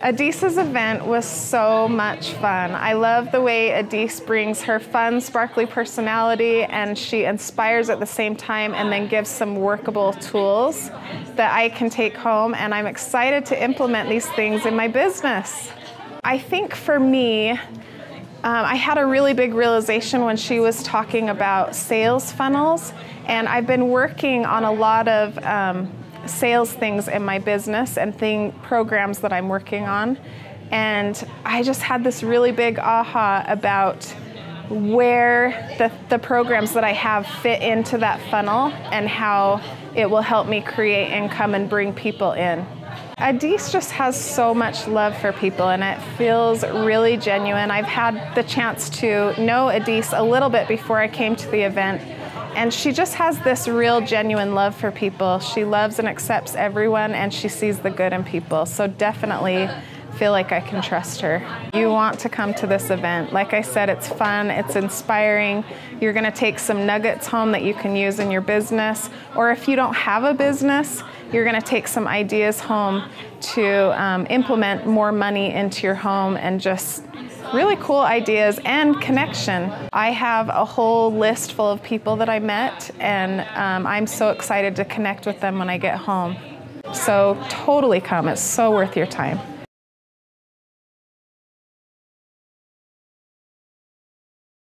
Adhis's event was so much fun. I love the way Adhis brings her fun, sparkly personality, and she inspires at the same time and then gives some workable tools that I can take home, and I'm excited to implement these things in my business. I think for me, I had a really big realization when she was talking about sales funnels, and I've been working on a lot of sales things in my business and programs that I'm working on. And I just had this really big aha about where the programs that I have fit into that funnel and how it will help me create income and bring people in. Adhis just has so much love for people, and it feels really genuine. I've had the chance to know Adhis a little bit before I came to the event, and she just has this real genuine love for people. She loves and accepts everyone, and she sees the good in people. So definitely feel like I can trust her. You want to come to this event. Like I said, it's fun, it's inspiring. You're gonna take some nuggets home that you can use in your business. Or if you don't have a business, you're gonna take some ideas home to implement more money into your home, and just really cool ideas and connection. I have a whole list full of people that I met, and I'm so excited to connect with them when I get home. So totally come, it's so worth your time.